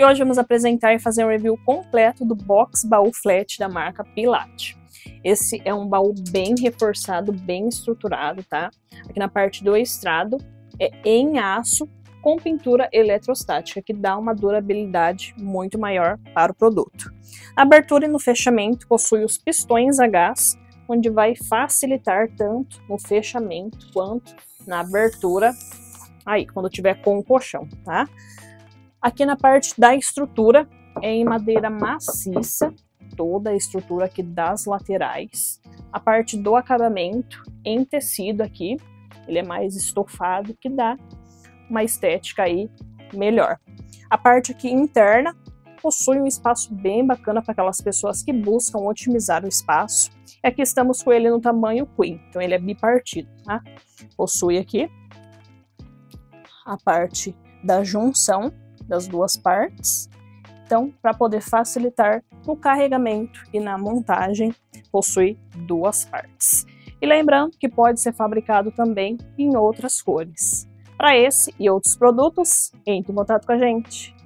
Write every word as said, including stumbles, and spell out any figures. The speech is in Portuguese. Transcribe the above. E hoje vamos apresentar e fazer um review completo do box baú flat da marca Pilati. Esse é um baú bem reforçado, bem estruturado, tá? Aqui na parte do estrado é em aço com pintura eletrostática, que dá uma durabilidade muito maior para o produto. A abertura e no fechamento possui os pistões a gás, onde vai facilitar tanto no fechamento quanto na abertura, aí, quando tiver com o colchão, tá? Aqui na parte da estrutura é em madeira maciça, toda a estrutura aqui das laterais. A parte do acabamento em tecido aqui, ele é mais estofado, que dá uma estética aí melhor. A parte aqui interna possui um espaço bem bacana para aquelas pessoas que buscam otimizar o espaço. E aqui estamos com ele no tamanho queen, então ele é bipartido, tá? Possui aqui a parte da junção das duas partes. Então, para poder facilitar o carregamento e na montagem, possui duas partes. E lembrando que pode ser fabricado também em outras cores. Para esse e outros produtos, entre em contato com a gente.